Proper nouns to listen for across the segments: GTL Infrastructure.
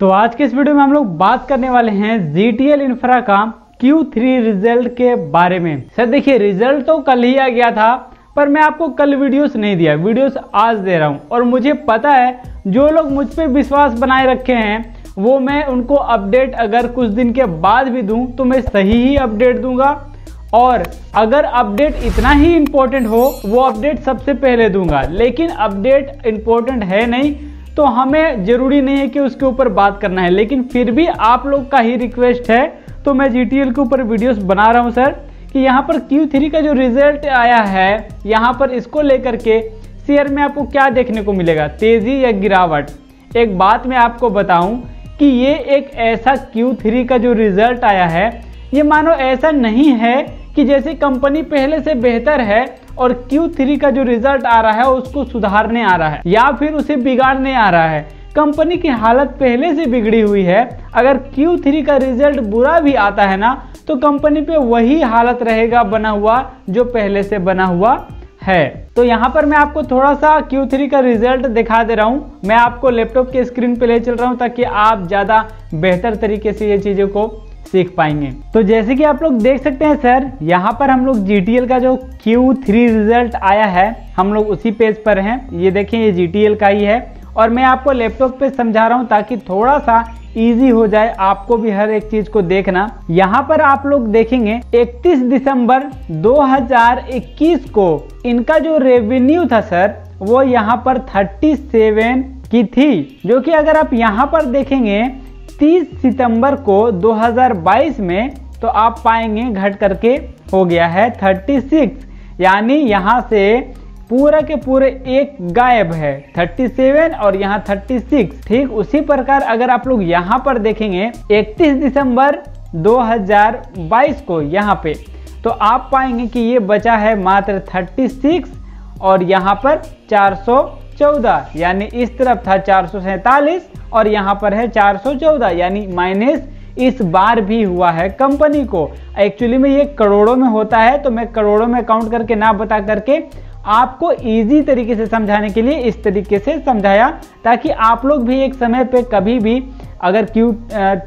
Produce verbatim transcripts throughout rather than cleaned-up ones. तो आज के इस वीडियो में हम लोग बात करने वाले हैं जी टी एल इंफ्रा का क्यू थ्री रिजल्ट के बारे में। सर देखिए, रिजल्ट तो कल ही आ गया था, पर मैं आपको कल वीडियोस नहीं दिया, वीडियोस आज दे रहा हूं। और मुझे पता है जो लोग मुझ पे विश्वास बनाए रखे हैं वो मैं उनको अपडेट अगर कुछ दिन के बाद भी दूं तो मैं सही ही अपडेट दूंगा, और अगर अपडेट इतना ही इम्पोर्टेंट हो वो अपडेट सबसे पहले दूंगा। लेकिन अपडेट इम्पोर्टेंट है नहीं तो हमें ज़रूरी नहीं है कि उसके ऊपर बात करना है, लेकिन फिर भी आप लोग का ही रिक्वेस्ट है तो मैं जी टी एल के ऊपर वीडियोस बना रहा हूं सर, कि यहाँ पर क्यू थ्री का जो रिजल्ट आया है यहाँ पर इसको लेकर के शेयर में आपको क्या देखने को मिलेगा, तेज़ी या गिरावट। एक बात मैं आपको बताऊं कि ये एक ऐसा क्यू थ्री का जो रिजल्ट आया है, ये मानो ऐसा नहीं है कि जैसे कंपनी पहले से बेहतर है और क्यू थ्री का जो रिजल्ट आ रहा है उसको सुधारने आ रहा है या फिर उसे बिगाड़ने आ रहा है। कंपनी की हालत पहले से बिगड़ी हुई है, अगर क्यू थ्री का रिजल्ट बुरा भी आता है ना तो कंपनी पे वही हालत रहेगा बना हुआ जो पहले से बना हुआ है। तो यहाँ पर मैं आपको थोड़ा सा क्यू थ्री का रिजल्ट दिखा दे रहा हूँ, मैं आपको लैपटॉप के स्क्रीन पे ले चल रहा हूँ ताकि आप ज़्यादा बेहतर तरीके से ये चीज़ों को सीख पाएंगे। तो जैसे कि आप लोग देख सकते हैं सर, यहाँ पर हम लोग जी टी एल का जो क्यू थ्री रिजल्ट आया है हम लोग उसी पेज पर हैं। ये देखें, ये जी टी एल का ही है और मैं आपको लैपटॉप पे समझा रहा हूँ ताकि थोड़ा सा इजी हो जाए आपको भी हर एक चीज को देखना। यहाँ पर आप लोग देखेंगे इकतीस दिसंबर दो हज़ार इक्कीस को इनका जो रेवेन्यू था सर वो यहाँ पर सैंतीस की थी, जो कि अगर आप यहाँ पर देखेंगे तीस सितंबर को दो हज़ार बाईस में तो आप पाएंगे घट करके हो गया है छत्तीस, यानी यहाँ से पूरा के पूरे एक गायब है, सैंतीस और यहाँ छत्तीस। ठीक उसी प्रकार अगर आप लोग यहाँ पर देखेंगे इकतीस दिसंबर दो हज़ार बाईस को यहाँ पे तो आप पाएंगे कि ये बचा है मात्र छत्तीस और यहाँ पर चार सौ चौदह, यानी इस तरफ था चार सौ सैंतालीस और यहाँ पर है चार सौ चौदह, यानी माइनस इस बार भी हुआ है कंपनी को। एक्चुअली में ये करोड़ों में होता है तो मैं करोड़ों में काउंट करके ना बता करके आपको इजी तरीके से समझाने के लिए इस तरीके से समझाया, ताकि आप लोग भी एक समय पे कभी भी अगर क्यू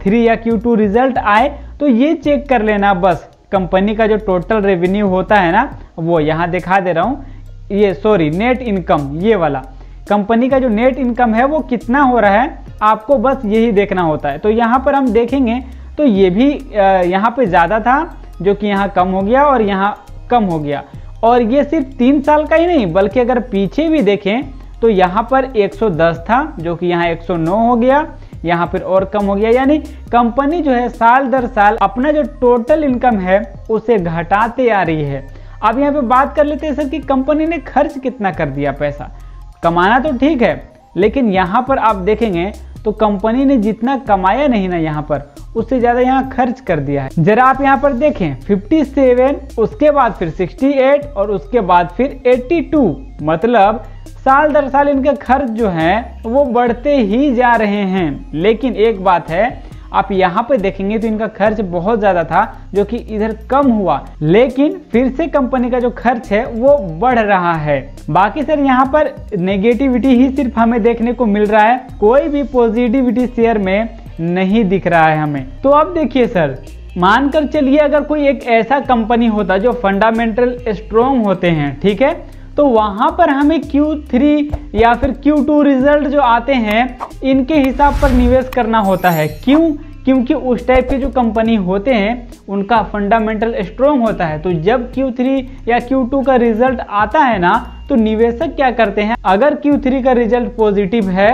थ्री या क्यू टू रिजल्ट आए तो ये चेक कर लेना, बस कंपनी का जो टोटल रेवेन्यू होता है ना वो यहाँ दिखा दे रहा हूँ, ये सॉरी नेट इनकम, ये वाला कंपनी का जो नेट इनकम है वो कितना हो रहा है आपको बस यही देखना होता है। तो यहाँ पर हम देखेंगे तो ये भी यहाँ पे ज़्यादा था जो कि यहाँ कम हो गया और यहाँ कम हो गया। और ये सिर्फ तीन साल का ही नहीं बल्कि अगर पीछे भी देखें तो यहाँ पर एक सौ दस था जो कि यहाँ एक सौ नौ हो गया, यहाँ पर और कम हो गया, यानी कंपनी जो है साल दर साल अपना जो टोटल इनकम है उसे घटाते आ रही है। अब यहाँ पे बात कर लेते हैं सर कि कंपनी ने खर्च कितना कर दिया पैसा, कमाना तो ठीक है लेकिन यहाँ पर आप देखेंगे तो कंपनी ने जितना कमाया नहीं ना यहाँ पर, उससे ज़्यादा यहाँ खर्च कर दिया है। जरा आप यहाँ पर देखें सत्तावन, उसके बाद फिर अड़सठ और उसके बाद फिर बयासी, मतलब साल दर साल इनके खर्च जो हैं वो बढ़ते ही जा रहे हैं। लेकिन एक बात है, आप यहाँ पे देखेंगे तो इनका खर्च बहुत ज़्यादा था जो कि इधर कम हुआ, लेकिन फिर से कंपनी का जो खर्च है वो बढ़ रहा है। बाकी सर यहाँ पर नेगेटिविटी ही सिर्फ हमें देखने को मिल रहा है, कोई भी पॉजिटिविटी शेयर में नहीं दिख रहा है हमें। तो अब देखिए सर, मानकर चलिए अगर कोई एक ऐसा कंपनी होता जो फंडामेंटल स्ट्रॉन्ग होते हैं, ठीक है, तो वहाँ पर हमें क्यू थ्री या फिर क्यू टू रिजल्ट जो आते हैं इनके हिसाब पर निवेश करना होता है। क्यों? क्योंकि उस टाइप के जो कंपनी होते हैं उनका फंडामेंटल स्ट्रॉन्ग होता है। तो जब क्यू थ्री या क्यू टू का रिजल्ट आता है ना तो निवेशक क्या करते हैं, अगर क्यू थ्री का रिजल्ट पॉजिटिव है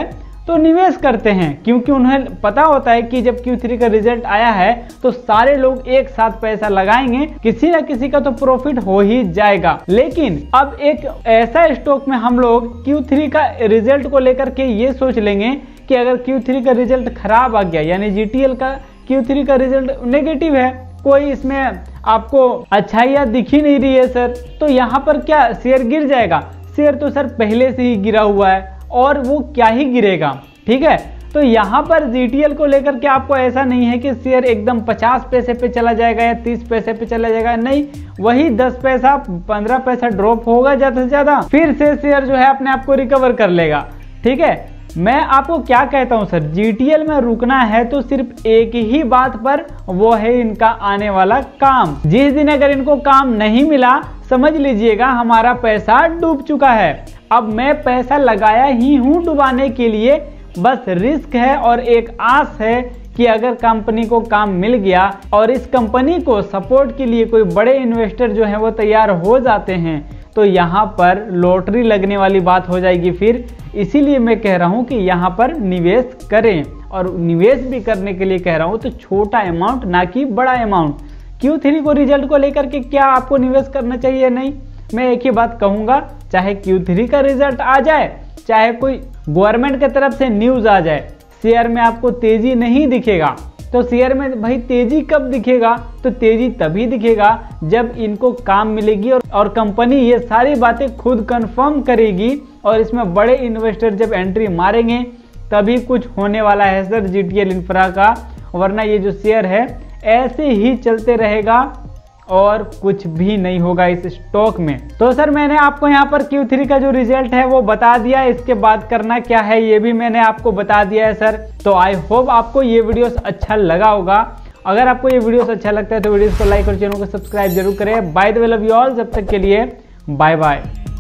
तो निवेश करते हैं, क्योंकि उन्हें पता होता है कि जब क्यू थ्री का रिजल्ट आया है तो सारे लोग एक साथ पैसा लगाएंगे, किसी ना किसी का तो प्रॉफिट हो ही जाएगा। लेकिन अब एक ऐसा स्टॉक में हम लोग क्यू थ्री का रिजल्ट को लेकर के ये सोच लेंगे कि अगर क्यू थ्री का रिजल्ट खराब आ गया, यानी जी टी एल का क्यू थ्री का रिजल्ट नेगेटिव है, कोई इसमें आपको अच्छाइयाँ दिख ही नहीं रही है सर, तो यहाँ पर क्या शेयर गिर जाएगा? शेयर तो सर पहले से ही गिरा हुआ है और वो क्या ही गिरेगा, ठीक है। तो यहाँ पर जी टी एल को लेकर के आपको ऐसा नहीं है कि शेयर एकदम पचास पैसे पे चला जाएगा या तीस पैसे पे चला जाएगा, नहीं, वही दस पैसा पंद्रह पैसा ड्रॉप होगा ज़्यादा से ज़्यादा, फिर से शेयर जो है अपने आप को रिकवर कर लेगा, ठीक है। मैं आपको क्या कहता हूं सर, जीटीएल में रुकना है तो सिर्फ एक ही बात पर, वो है इनका आने वाला काम। जिस दिन अगर इनको काम नहीं मिला, समझ लीजिएगा हमारा पैसा डूब चुका है। अब मैं पैसा लगाया ही हूं डुबाने के लिए, बस रिस्क है और एक आस है कि अगर कंपनी को काम मिल गया और इस कंपनी को सपोर्ट के लिए कोई बड़े इन्वेस्टर जो है वो तैयार हो जाते हैं, तो यहाँ पर लॉटरी लगने वाली बात हो जाएगी फिर। इसीलिए मैं कह रहा हूँ कि यहाँ पर निवेश करें, और निवेश भी करने के लिए कह रहा हूँ तो छोटा अमाउंट, ना कि बड़ा अमाउंट। क्यू थ्री को रिजल्ट को लेकर के क्या आपको निवेश करना चाहिए? नहीं, मैं एक ही बात कहूँगा, चाहे क्यू थ्री का रिजल्ट आ जाए, चाहे कोई गवर्नमेंट की तरफ से न्यूज़ आ जाए, शेयर में आपको तेजी नहीं दिखेगा। तो शेयर में भाई तेजी कब दिखेगा? तो तेजी तभी दिखेगा जब इनको काम मिलेगी और और कंपनी ये सारी बातें खुद कंफर्म करेगी, और इसमें बड़े इन्वेस्टर जब एंट्री मारेंगे तभी कुछ होने वाला है सर जीटीएल इंफ्रा का। वरना ये जो शेयर है ऐसे ही चलते रहेगा और कुछ भी नहीं होगा इस स्टॉक में। तो सर मैंने आपको यहाँ पर क्यू थ्री का जो रिजल्ट है वो बता दिया, इसके बाद करना क्या है ये भी मैंने आपको बता दिया है सर। तो आई होप आपको ये वीडियोस अच्छा लगा होगा। अगर आपको ये वीडियोस अच्छा लगता है तो वीडियोस को लाइक और चैनल को सब्सक्राइब जरूर करें। By the way, love you all. जब तक के लिए बाय बाय।